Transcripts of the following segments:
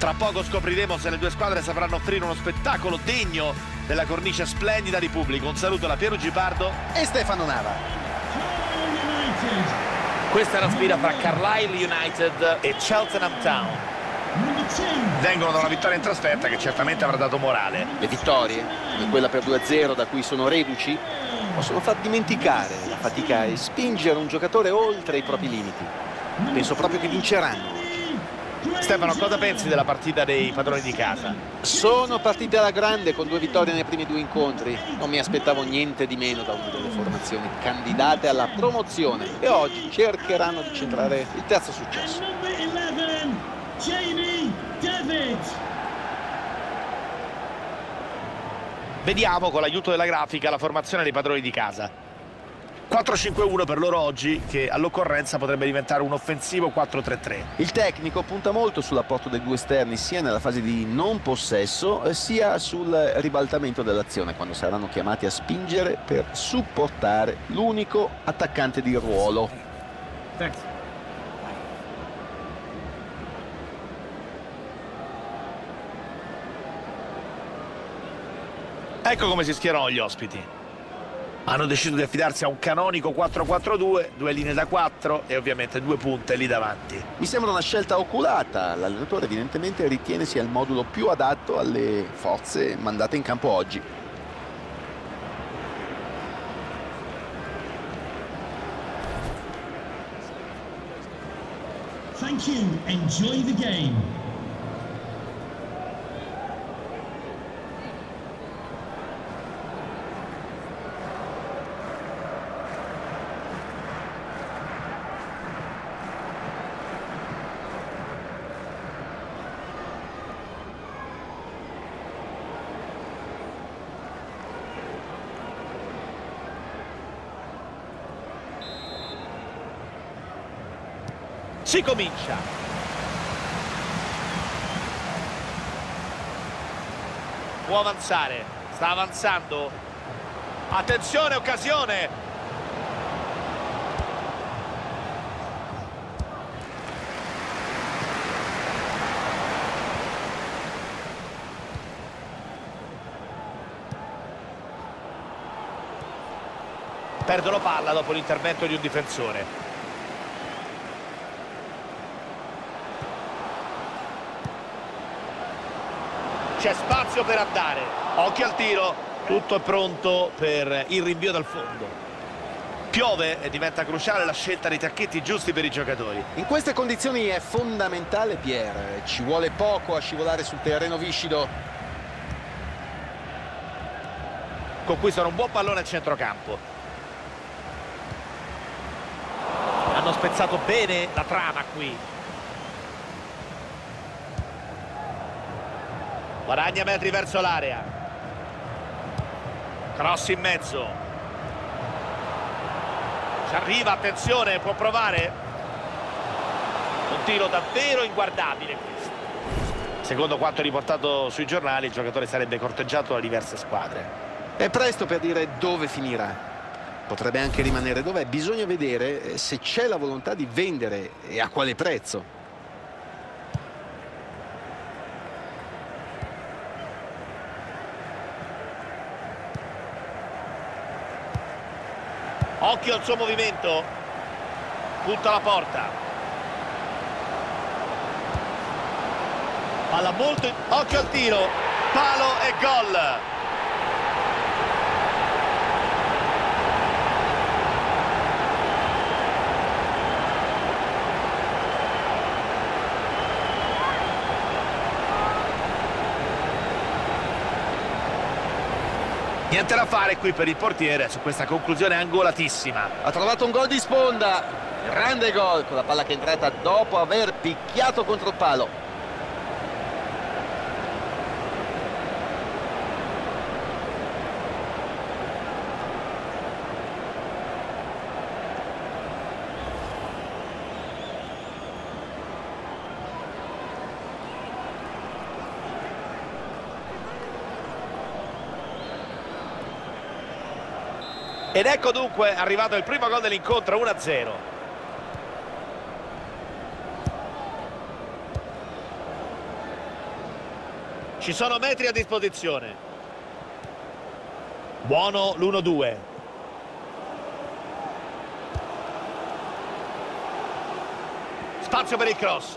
Tra poco scopriremo se le due squadre sapranno offrire uno spettacolo degno della cornice splendida di pubblico. Un saluto da Piero Ghibaudo e Stefano Nava. Questa è una sfida fra Carlisle United e Cheltenham Town. Vengono da una vittoria in trasferta che certamente avrà dato morale. Le vittorie, come quella per 2-0 da cui sono reduci, possono far dimenticare la fatica e spingere un giocatore oltre i propri limiti. Penso proprio che vinceranno. Stefano, cosa pensi della partita dei padroni di casa? Sono partite alla grande con due vittorie nei primi due incontri. Non mi aspettavo niente di meno da una delle formazioni candidate alla promozione e oggi cercheranno di centrare il terzo successo. Vediamo con l'aiuto della grafica la formazione dei padroni di casa. 4-5-1 per loro oggi, che all'occorrenza potrebbe diventare un offensivo 4-3-3. Il tecnico punta molto sull'apporto dei due esterni sia nella fase di non possesso sia sul ribaltamento dell'azione, quando saranno chiamati a spingere per supportare l'unico attaccante di ruolo. Thanks. Ecco come si schierano gli ospiti. Hanno deciso di affidarsi a un canonico 4-4-2, due linee da 4 e ovviamente due punte lì davanti. Mi sembra una scelta oculata. L'allenatore evidentemente ritiene sia il modulo più adatto alle forze mandate in campo oggi. Thank you. Enjoy the game. Si comincia. Può avanzare, sta avanzando. Attenzione, occasione. Perdono palla dopo l'intervento di un difensore. C'è spazio per andare, occhio al tiro, tutto è pronto per il rinvio dal fondo. Piove e diventa cruciale la scelta dei tacchetti giusti per i giocatori. In queste condizioni è fondamentale Pierre, ci vuole poco a scivolare sul terreno viscido. Conquistano un buon pallone al centrocampo. Hanno spezzato bene la trama qui. Guadagna metri verso l'area. Cross in mezzo. Ci arriva, attenzione, può provare. Un tiro davvero inguardabile questo. Secondo quanto riportato sui giornali, il giocatore sarebbe corteggiato da diverse squadre. È presto per dire dove finirà. Potrebbe anche rimanere dov'è. Bisogna vedere se c'è la volontà di vendere e a quale prezzo. Occhio al suo movimento, punta la porta, palla molto, occhio al tiro, palo e gol. Niente da fare qui per il portiere su questa conclusione angolatissima. Ha trovato un gol di sponda, grande gol con la palla che è entrata dopo aver picchiato contro il palo. Ed ecco dunque arrivato il primo gol dell'incontro, 1-0. Ci sono metri a disposizione. Buono l'1-2. Spazio per il cross.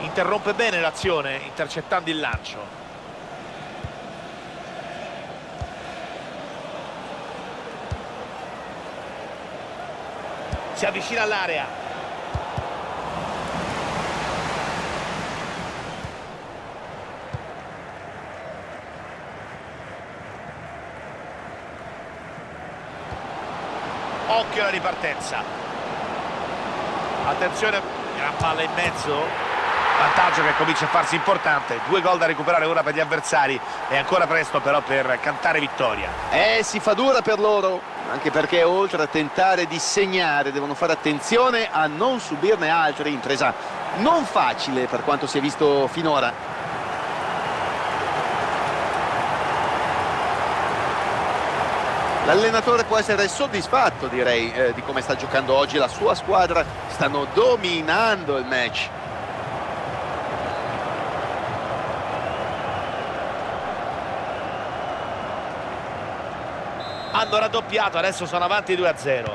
Interrompe bene l'azione, intercettando il lancio. Si avvicina all'area. Occhio alla ripartenza. Attenzione, gran palla in mezzo. Vantaggio che comincia a farsi importante. 2 gol da recuperare ora per gli avversari. È ancora presto però per cantare vittoria. Si fa dura per loro. Anche perché oltre a tentare di segnare devono fare attenzione a non subirne altre. Impresa non facile per quanto si è visto finora. L'allenatore può essere soddisfatto, direi, di come sta giocando oggi la sua squadra. Stanno dominando il match. Hanno raddoppiato, adesso sono avanti 2-0.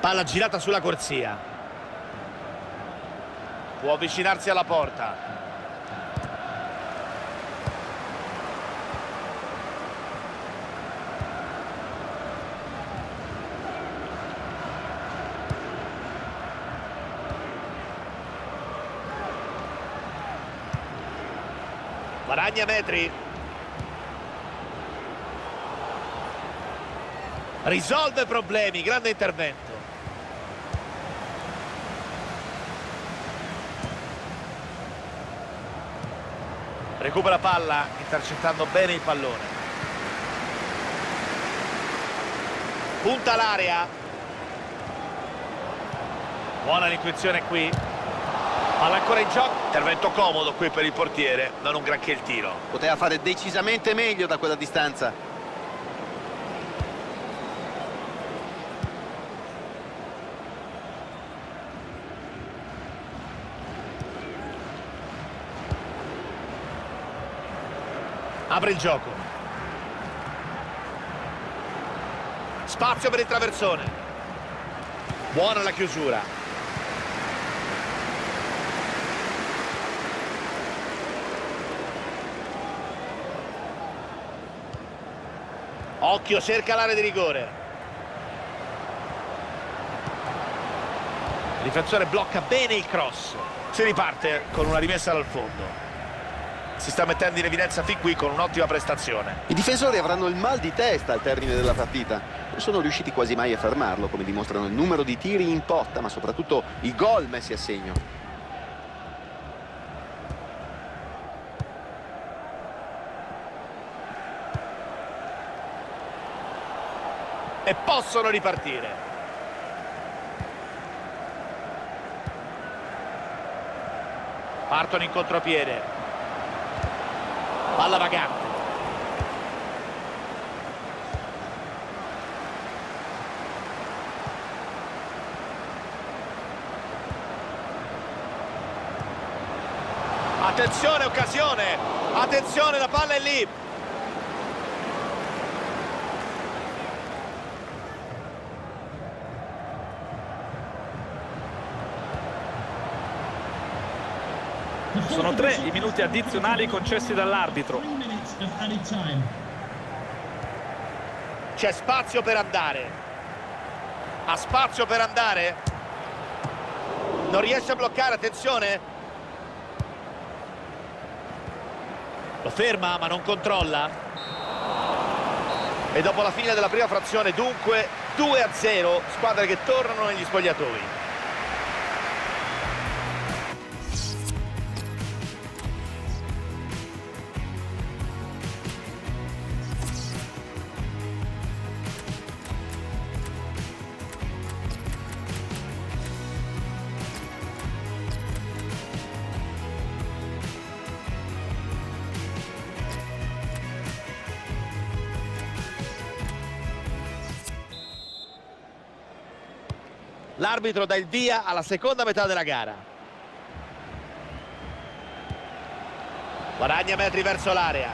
Palla girata sulla corsia. Può avvicinarsi alla porta. Guadagna metri. Risolve problemi, grande intervento. Recupera palla, intercettando bene il pallone. Punta l'area. Buona l'intuizione qui. Palla ancora in gioco, intervento comodo qui per il portiere, non un granché il tiro. Poteva fare decisamente meglio da quella distanza. Apre il gioco. Spazio per il traversone. Buona la chiusura. Occhio, cerca l'area di rigore. Il difensore blocca bene il cross. Si riparte con una rimessa dal fondo. Si sta mettendo in evidenza fin qui con un'ottima prestazione. I difensori avranno il mal di testa al termine della partita. Non sono riusciti quasi mai a fermarlo, come dimostrano il numero di tiri in porta, ma soprattutto i gol messi a segno. E possono ripartire. Partono in contropiede. Palla vagante. Attenzione, occasione. Attenzione, la palla è lì. Sono 3 i minuti addizionali concessi dall'arbitro. C'è spazio per andare. Ha spazio per andare. Non riesce a bloccare, attenzione. Lo ferma ma non controlla. E dopo la fine della prima frazione dunque 2-0, squadre che tornano negli spogliatoi. L'arbitro dà il via alla seconda metà della gara. Guadagna metri verso l'area.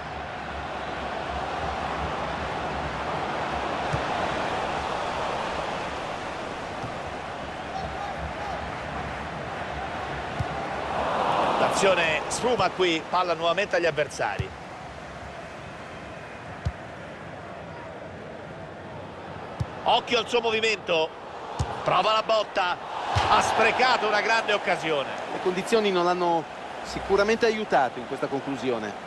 L'azione sfuma qui, palla nuovamente agli avversari. Occhio al suo movimento, prova la botta, ha sprecato una grande occasione. Le condizioni non hanno sicuramente aiutato in questa conclusione.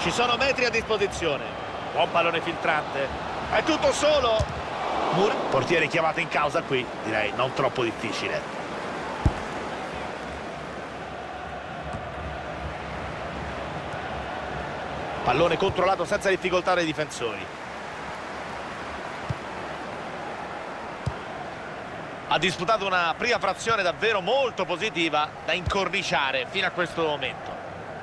Ci sono metri a disposizione, buon pallone filtrante, è tutto solo. Portiere chiamato in causa qui, direi non troppo difficile. Pallone controllato senza difficoltà dai difensori. Ha disputato una prima frazione davvero molto positiva da incorniciare fino a questo momento.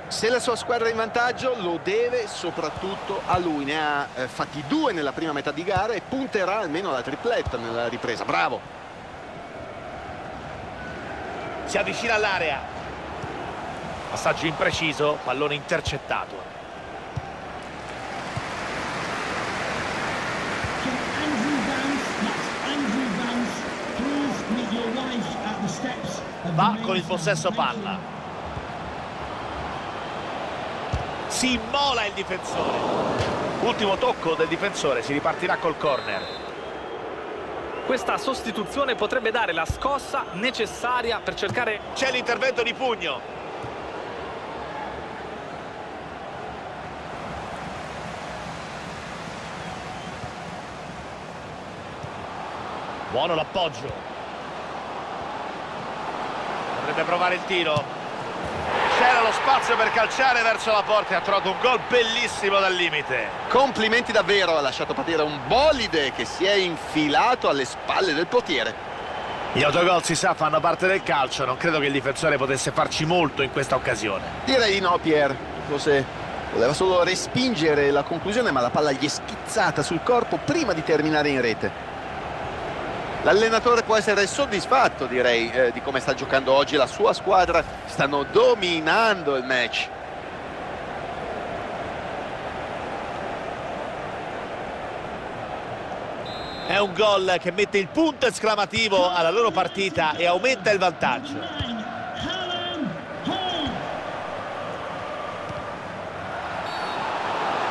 Se la sua squadra è in vantaggio lo deve soprattutto a lui, ne ha fatti due nella prima metà di gara e punterà almeno alla tripletta nella ripresa. Bravo! Si avvicina all'area, passaggio impreciso, pallone intercettato. Va con il possesso palla. Si immola il difensore. Ultimo tocco del difensore, si ripartirà col corner. Questa sostituzione potrebbe dare la scossa necessaria per cercare... C'è l'intervento di pugno. Buono l'appoggio. Potrebbe provare il tiro. C'era lo spazio per calciare verso la porta e ha trovato un gol bellissimo dal limite. Complimenti davvero, ha lasciato partire un bolide che si è infilato alle spalle del portiere. Gli autogol, si sa, fanno parte del calcio, non credo che il difensore potesse farci molto in questa occasione. Direi di no, Pier. Forse voleva solo respingere la conclusione, ma la palla gli è schizzata sul corpo prima di terminare in rete. L'allenatore può essere soddisfatto, direi, di come sta giocando oggi la sua squadra. Stanno dominando il match. È un gol che mette il punto esclamativo alla loro partita e aumenta il vantaggio.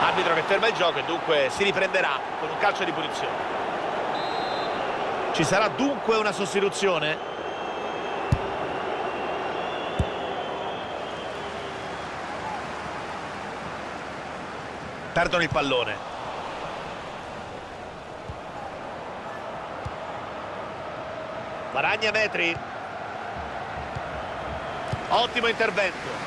Arbitro che ferma il gioco e dunque si riprenderà con un calcio di punizione. Ci sarà dunque una sostituzione? Perdono il pallone. Guadagna metri. Ottimo intervento.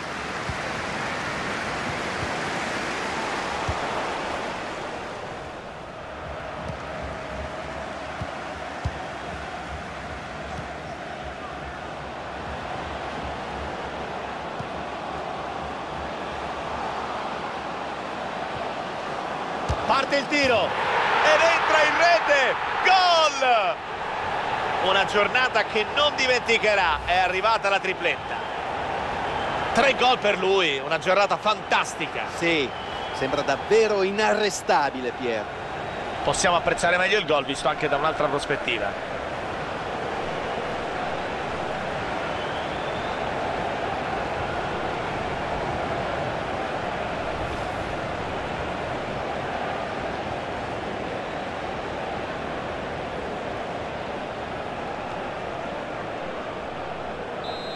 Parte il tiro ed entra in rete, gol! Una giornata che non dimenticherà, è arrivata la tripletta. 3 gol per lui, una giornata fantastica. Sì, sembra davvero inarrestabile, Pier. Possiamo apprezzare meglio il gol visto anche da un'altra prospettiva.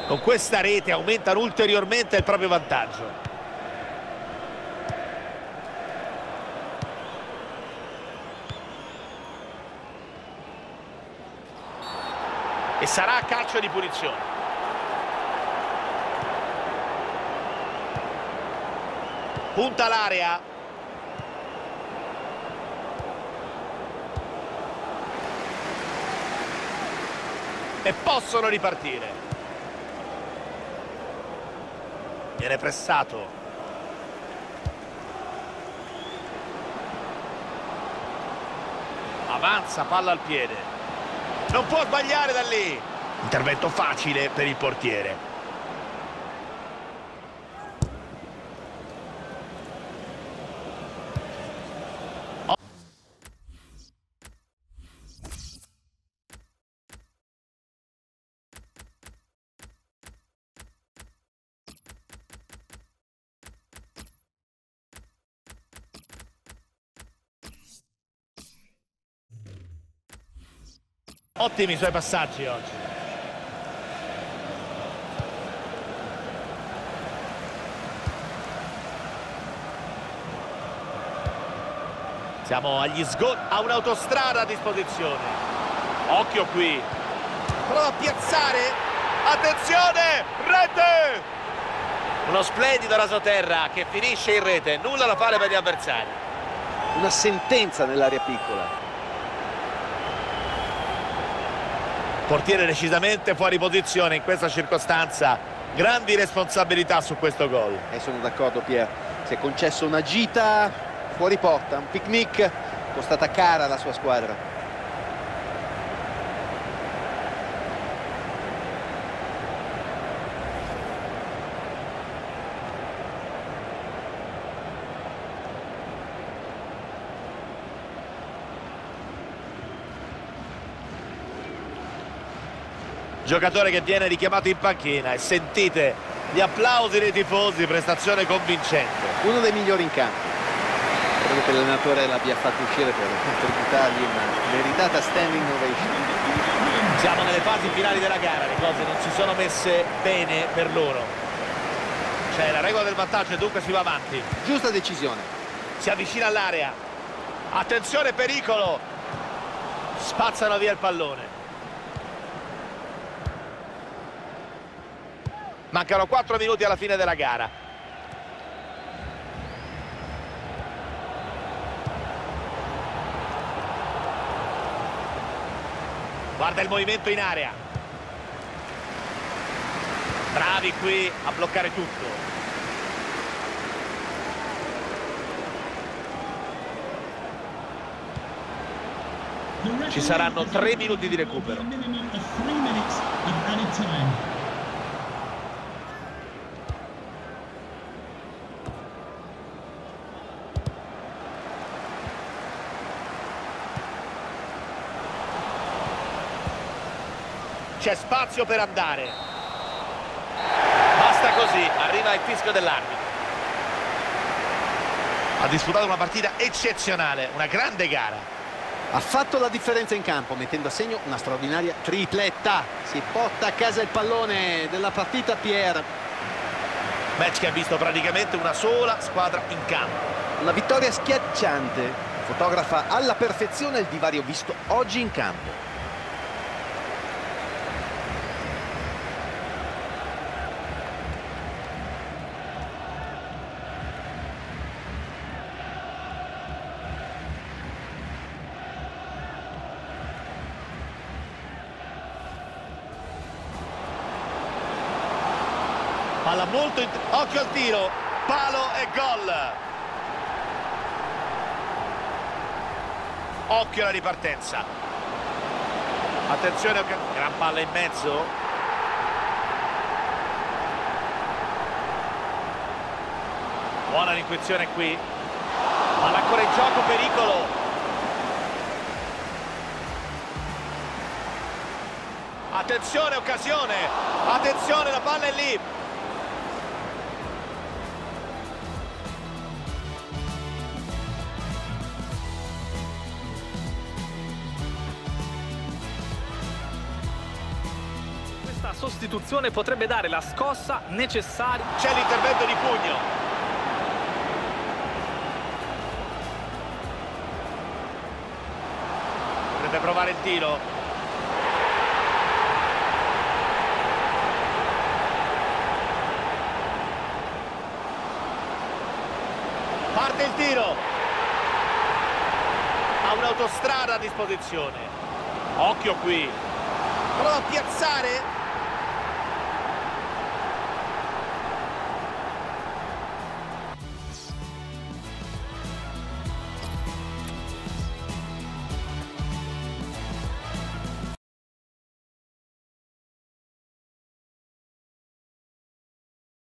Con questa rete aumentano ulteriormente il proprio vantaggio. E sarà calcio di punizione. punta l'area. E possono ripartire. Viene pressato. Avanza, palla al piede. Non può sbagliare da lì. Intervento facile per il portiere. Ottimi i suoi passaggi oggi. Siamo agli sgoccioli, ha un'autostrada a disposizione. Occhio qui. Prova a piazzare. Attenzione! Rete! Uno splendido rasoterra che finisce in rete. Nulla da fare per gli avversari. Una sentenza nell'area piccola. Portiere decisamente fuori posizione in questa circostanza, grandi responsabilità su questo gol. E sono d'accordo Pier, si è concesso una gita fuori porta, un picnic, costata cara alla sua squadra. Giocatore che viene richiamato in panchina e sentite gli applausi dei tifosi, prestazione convincente. Uno dei migliori in campo. Credo che l'allenatore l'abbia fatto uscire per buttargli una meritata standing ovation. Siamo nelle fasi finali della gara, le cose non si sono messe bene per loro. C'è la regola del vantaggio e dunque si va avanti. Giusta decisione. Si avvicina all'area. Attenzione, pericolo. Spazzano via il pallone. Mancano 4 minuti alla fine della gara. Guarda il movimento in area. Bravi qui a bloccare tutto. Ci saranno 3 minuti di recupero. C'è spazio per andare. Basta così, arriva il fischio dell'arbitro. Ha disputato una partita eccezionale, una grande gara. Ha fatto la differenza in campo, mettendo a segno una straordinaria tripletta. Si porta a casa il pallone della partita, Pier. Match che ha visto praticamente una sola squadra in campo. Una vittoria schiacciante. Fotografa alla perfezione il divario visto oggi in campo. Palla molto, occhio al tiro, palo e gol. Occhio alla ripartenza. Attenzione, gran palla in mezzo. Buona intuizione qui. Palla ancora in gioco, pericolo. Attenzione, occasione. Attenzione, la palla è lì. Sostituzione potrebbe dare la scossa necessaria. C'è l'intervento di pugno. Potrebbe provare il tiro. Parte il tiro, ha un'autostrada a disposizione, occhio qui, prova a piazzare.